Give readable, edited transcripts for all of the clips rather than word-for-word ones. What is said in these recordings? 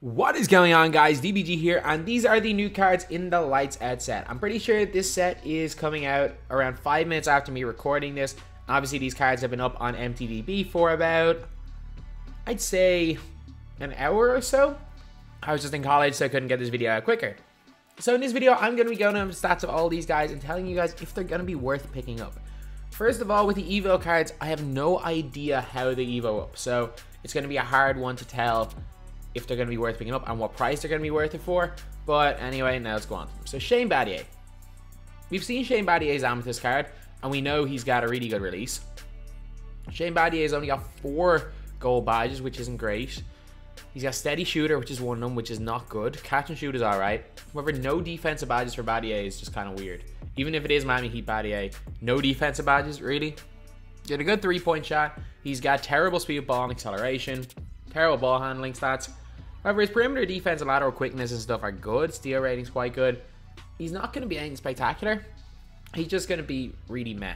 What is going on, guys? DBG here, and these are the new cards in the Lights Out set. I'm pretty sure this set is coming out around 5 minutes after me recording this. Obviously, these cards have been up on MTDB for about, I'd say, an hour or so. I was just in college, so I couldn't get this video out quicker. So in this video, I'm going to be going over the stats of all these guys and telling you guys if they're going to be worth picking up. First of all, with the Evo cards, I have no idea how they Evo up, so it's going to be a hard one to tell if they're going to be worth picking up and what price they're going to be worth it for. But anyway, now let's go on. So Shane Battier. We've seen Shane Battier's Amethyst card, and we know he's got a really good release. Shane Battier's only got 4 gold badges, which isn't great. He's got steady shooter, which is one of them, which is not good. Catch and shoot is alright. However, no defensive badges for Battier is just kind of weird. Even if it is Miami Heat Battier, no defensive badges, really. He had a good 3-point shot. He's got terrible speed, ball and acceleration. Terrible ball handling stats. However, his perimeter defense and lateral quickness and stuff are good. Steal rating's quite good. He's not going to be anything spectacular. He's just going to be really meh.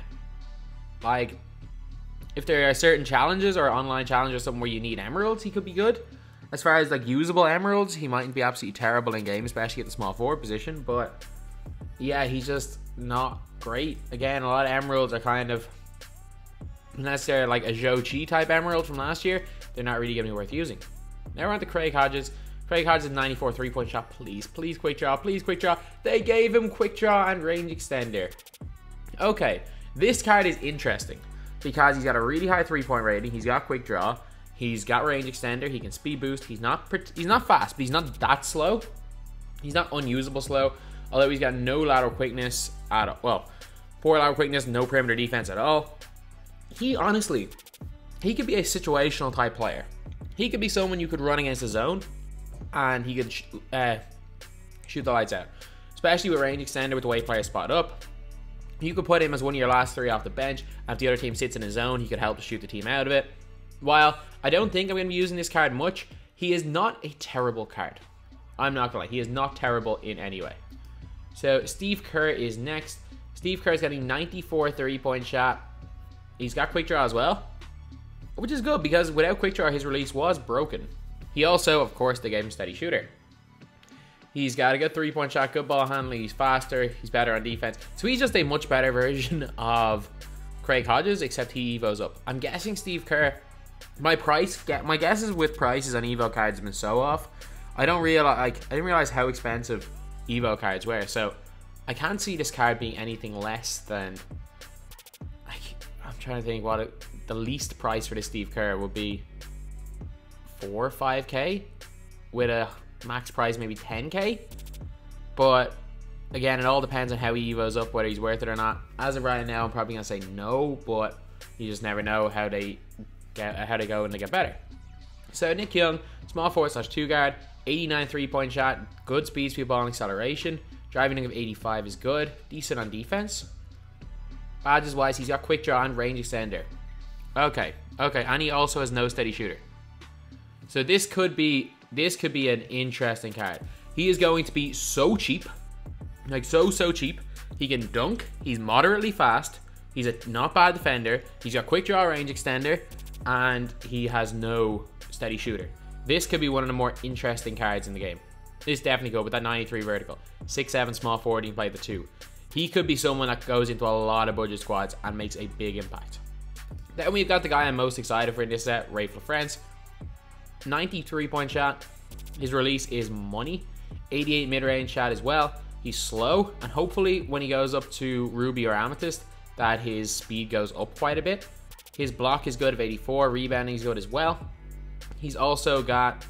Like, if there are certain challenges or online challenges or something where you need emeralds, he could be good. As far as, like, usable emeralds, he mightn't be absolutely terrible in game, especially at the small forward position. But, yeah, he's just not great. Again, a lot of emeralds are kind of, unless they're, like, a Zhou-Chi type emerald from last year, they're not really going to be worth using. Now we're on to Craig Hodges. Craig Hodges' 94 3-point shot. Please, please quick draw, please quick draw. They gave him quick draw and range extender. Okay, this card is interesting because he's got a really high 3-point rating. He's got quick draw. He's got range extender. He can speed boost. He's not fast, but he's not that slow. He's not unusable slow, although he's got no lateral quickness at all. Well, poor lateral quickness, no perimeter defense at all. He honestly, he could be a situational type player. He could be someone you could run against the zone, and he could shoot the lights out. Especially with range extender, with the way players spot up. You could put him as one of your last 3 off the bench, and if the other team sits in his zone, he could help to shoot the team out of it. While I don't think I'm going to be using this card much, he is not a terrible card. I'm not going to lie, he is not terrible in any way. So Steve Kerr is next. Steve Kerr's got a 94 3-point shot. He's got quick draw as well, which is good because without quick draw, his release was broken. He also, of course, they gave him steady shooter. He's got a good 3-point shot, good ball handling. He's faster. He's better on defense. So he's just a much better version of Craig Hodges, except he evos up. I'm guessing Steve Kerr. My guesses with prices on evo cards have been so off. I didn't realize how expensive evo cards were. So I can't see this card being anything less than. I'm trying to think what it. The least price for the Steve Kerr would be 4 or 5k with a max price maybe 10k, but again it all depends on how he evos up, whether he's worth it or not. As of right now, I'm probably gonna say no, but you just never know how they get, how they go and they get better. So Nick Young, small forward slash 2 guard, 89 3-point shot, good speed, speed ball and acceleration, driving of 85 is good, decent on defense. Badges wise, he's got quick draw and range extender. Okay, and he also has no steady shooter. So this could be an interesting card. He is going to be so cheap, like so cheap. He can dunk. He's moderately fast. He's a not bad defender. He's got quick draw, range extender, and he has no steady shooter. This could be one of the more interesting cards in the game. This definitely could with that 93 vertical, 6'7" small forward. He can play the 2. He could be someone that goes into a lot of budget squads and makes a big impact. Then we've got the guy I'm most excited for in this set, Raef LaFrentz. 93-point shot. His release is money. 88 mid-range shot as well. He's slow, and hopefully when he goes up to Ruby or Amethyst, that his speed goes up quite a bit. His block is good of 84. Rebounding is good as well. He's also got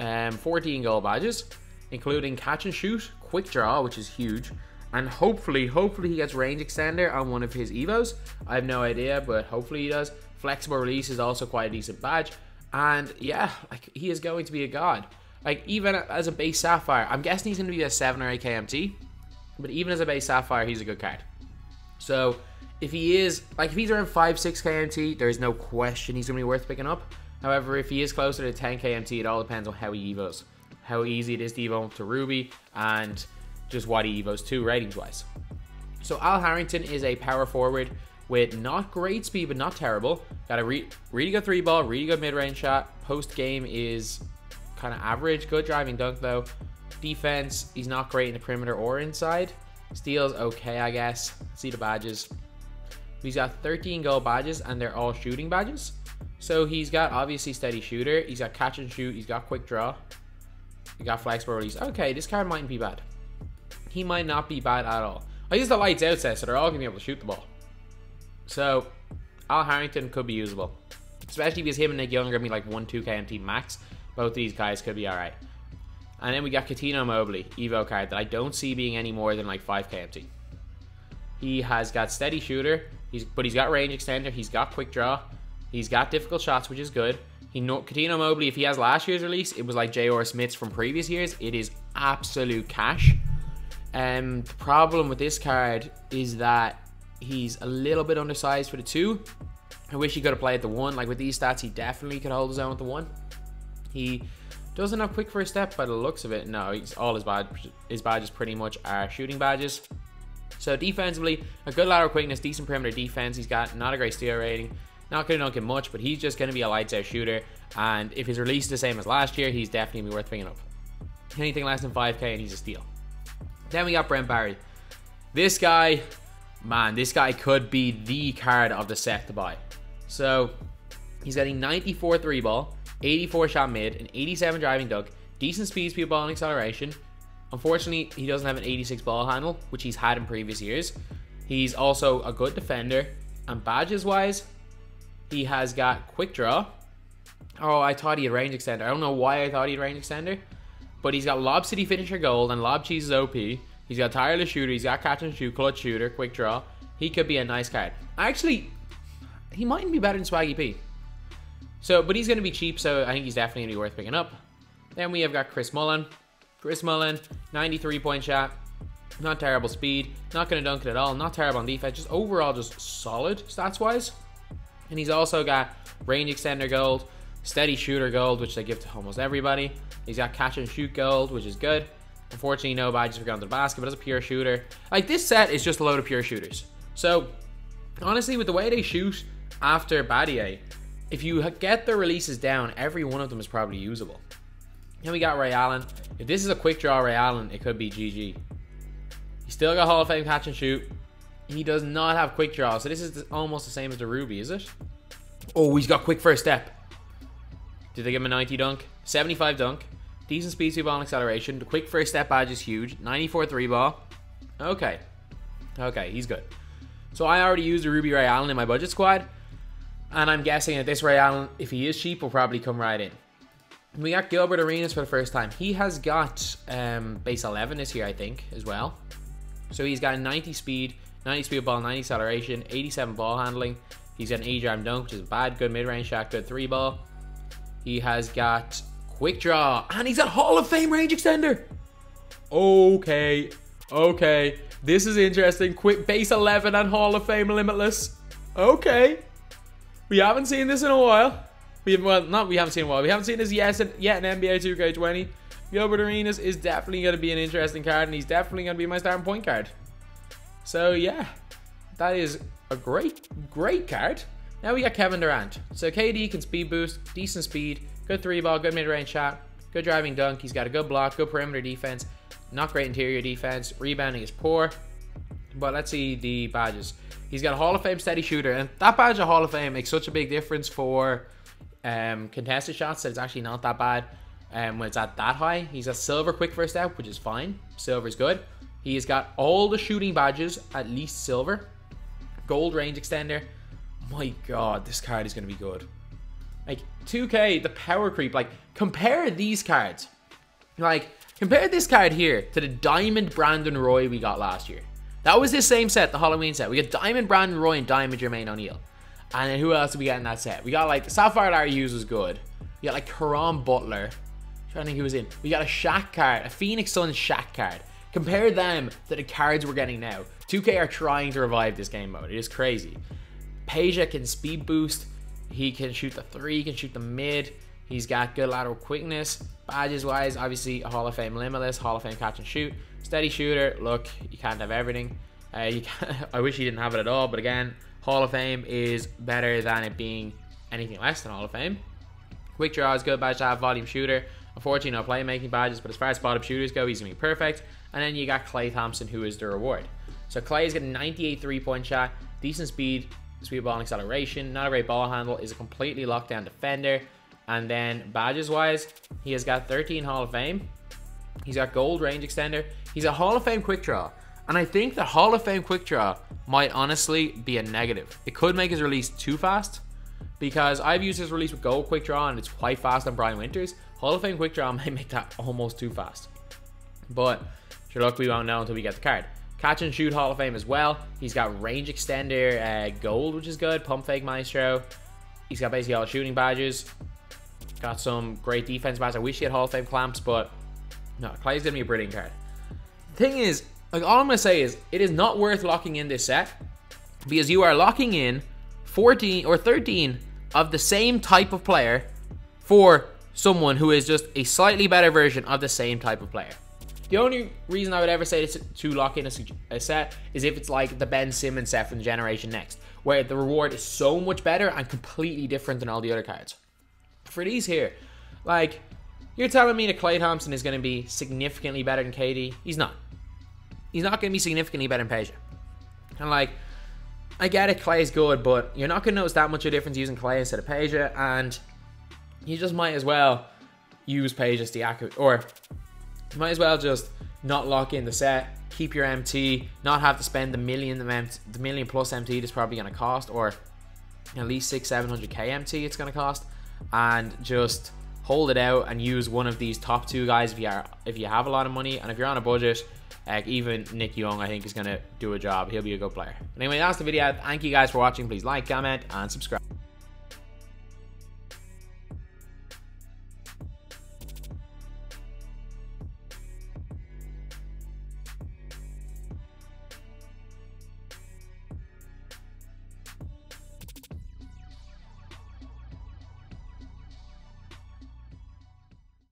14 gold badges, including catch and shoot, quick draw, which is huge. And hopefully he gets range extender on one of his evos. I have no idea, but hopefully he does. Flexible release is also quite a decent badge. And yeah, like, he is going to be a god. Like, even as a base sapphire, I'm guessing he's going to be a 7 or 8 KMT. But even as a base sapphire, he's a good card. So if he is, like, if he's around 5, 6 KMT, there is no question he's going to be worth picking up. However, if he is closer to 10 KMT, it all depends on how he evos. How easy it is to evo up to Ruby, and just what he evos to ratings wise. So Al Harrington is a power forward with not great speed but not terrible. Got a really good 3-ball, really good mid-range shot. Post game is kind of average. Good driving dunk, though. Defense, he's not great in the perimeter or inside. Steals, okay, I guess. See the badges. He's got 13 goal badges, and they're all shooting badges. So he's got, obviously, steady shooter. He's got catch and shoot. He's got quick draw. He got flexible release. Okay, this card mightn't be bad. He might not be bad at all. I use the lights out set, so they're all going to be able to shoot the ball. So, Al Harrington could be usable. Especially because him and Nick Young are going to be like 1-2K MT max. Both these guys could be alright. And then we got Cuttino Mobley, Evo card, that I don't see being any more than like 5K MT. He has got steady shooter, but he's got range extender, he's got quick draw, he's got difficult shots, which is good. Cuttino Mobley, if he has last year's release, it was like J.R. Smith's from previous years. It is absolute cash. The problem with this card is that he's a little bit undersized for the 2. I wish he could have played at the 1. Like with these stats, he definitely could hold his own with the 1. He doesn't have quick first step by the looks of it. No, all his badges pretty much are shooting badges. So defensively, a good lateral quickness, decent perimeter defense. He's got not a great steal rating. Not going to dunk him much, but he's just going to be a lights-out shooter. And if his release is the same as last year, he's definitely going to be worth picking up. Anything less than 5K and he's a steal. Then we got Brent Barry. This guy, man, this guy could be the card of the set to buy. So he's got a 94 3-ball, 84 shot mid, an 87 driving dunk, decent speed, speed ball, and acceleration. Unfortunately, he doesn't have an 86 ball handle, which he's had in previous years. He's also a good defender. And badges-wise, he has got quick draw. Oh, I thought he had range extender. I don't know why I thought he had range extender. But he's got Lob City Finisher Gold and Lob Cheese is OP. He's got tireless shooter. He's got catch and shoot, clutch shooter, quick draw. He could be a nice card. Actually, he mightn't be better than Swaggy P. So, but he's going to be cheap, so I think he's definitely going to be worth picking up. Then we have got Chris Mullin. Chris Mullin, 93-point shot. Not terrible speed. Not going to dunk it at all. Not terrible on defense. Just overall, just solid stats-wise. And he's also got range extender gold, steady shooter gold, which they give to almost everybody. He's got catch and shoot gold, which is good. Unfortunately, no badges for going to the basket, but as a pure shooter. Like, this set is just a load of pure shooters. So, honestly, with the way they shoot after Battier, if you get the releases down, every one of them is probably usable. Then we got Ray Allen. If this is a quick draw Ray Allen, it could be GG. He still got Hall of Fame catch and shoot. He does not have quick draw, so this is almost the same as the Ruby, is it? Oh, he's got quick first step. Did they give him a 90 dunk? 75 dunk. Decent speed, speed ball, and acceleration. The quick first step badge is huge. 94 three ball. Okay. Okay, he's good. So I already used the Ruby Ray Allen in my budget squad. And I'm guessing that this Ray Allen, if he is cheap, will probably come right in. We got Gilbert Arenas for the first time. He has got base 11 this year, I think, as well. So he's got 90 speed, 90 speed ball, 90 acceleration, 87 ball handling. He's got an E-jam dunk, which is bad. Good mid-range shot, good three ball. He has got quick draw. And he's got Hall of Fame range extender. Okay. Okay. This is interesting. Quick base 11 and Hall of Fame limitless. Okay. We haven't seen this in a while. We haven't seen this yet in NBA 2K20. Gilbert Arenas is definitely going to be an interesting card. And he's definitely going to be my starting point card. So, yeah. That is a great, great card. Now we got Kevin Durant. So KD can speed boost, decent speed, good three ball, good mid-range shot, good driving dunk. He's got a good block, good perimeter defense, not great interior defense. Rebounding is poor, but let's see the badges. He's got a Hall of Fame steady shooter, and that badge of Hall of Fame makes such a big difference for contested shots that it's actually not that bad when it's at that high. He's got silver quick first step, which is fine. Silver's good. He has got all the shooting badges, at least silver, gold range extender. My god, this card is going to be good. Like, 2K, the power creep. Like, compare these cards. Like, compare this card here to the Diamond Brandon Roy we got last year. That was this same set, the Halloween set. We got Diamond Brandon Roy and Diamond Jermaine O'Neal. And then who else did we get in that set? We got, like, Sapphire Larry Hughes was good. We got, like, Karan Butler. I'm trying to think who was in. We got a Shaq card, a Phoenix Suns Shaq card. Compare them to the cards we're getting now. 2K are trying to revive this game mode. It is crazy. Peja can speed boost, he can shoot the three, he can shoot the mid, he's got good lateral quickness. Badges wise, obviously a Hall of Fame limitless, Hall of Fame catch and shoot, steady shooter. Look, you can't have everything. I wish he didn't have it at all, but again, Hall of Fame is better than it being anything less than Hall of Fame. Quick draw is good, badge shot, volume shooter, Unfortunately, no playmaking badges, but as far as bottom shooters go, he's going to be perfect. And then you got Klay Thompson, who is the reward. So Klay's got a 98 3-point shot, decent speed, speed ball and acceleration, not a great ball handle, is a completely locked down defender. And then badges-wise, he has got 13 Hall of Fame. He's got gold range extender. He's a Hall of Fame quick draw. And I think the Hall of Fame quick draw might honestly be a negative. It could make his release too fast, because I've used his release with gold quick draw and it's quite fast on Brian Winters. Hall of Fame quick draw might make that almost too fast. But sure luck, we won't know until we get the card. Catch and shoot Hall of Fame as well. He's got range extender, gold, which is good. Pump fake maestro. He's got basically all the shooting badges. Got some great defense badges. I wish he had Hall of Fame clamps, but no, Clay's gonna be a brilliant card. The thing is, like, all I'm gonna say is it is not worth locking in this set, because you are locking in 14 or 13 of the same type of player for someone who is just a slightly better version of the same type of player. The only reason I would ever say to lock in a set is if it's like the Ben Simmons set from Generation Next, where the reward is so much better and completely different than all the other cards. For these here, like, you're telling me that Klay Thompson is going to be significantly better than KD? He's not. He's not going to be significantly better than Peja. And like, I get it, Klay's good, but you're not going to notice that much of a difference using Klay instead of Peja, and you just might as well use Peja Stojakovic, or you might as well just not lock in the set, keep your MT, not have to spend the million plus MT that's probably going to cost, or at least 600-700k MT it's going to cost, and just hold it out and use one of these top two guys if you have a lot of money, and if you're on a budget, like even Nick Young, I think, is going to do a job. He'll be a good player. But anyway, that's the video. Thank you guys for watching. Please like, comment, and subscribe.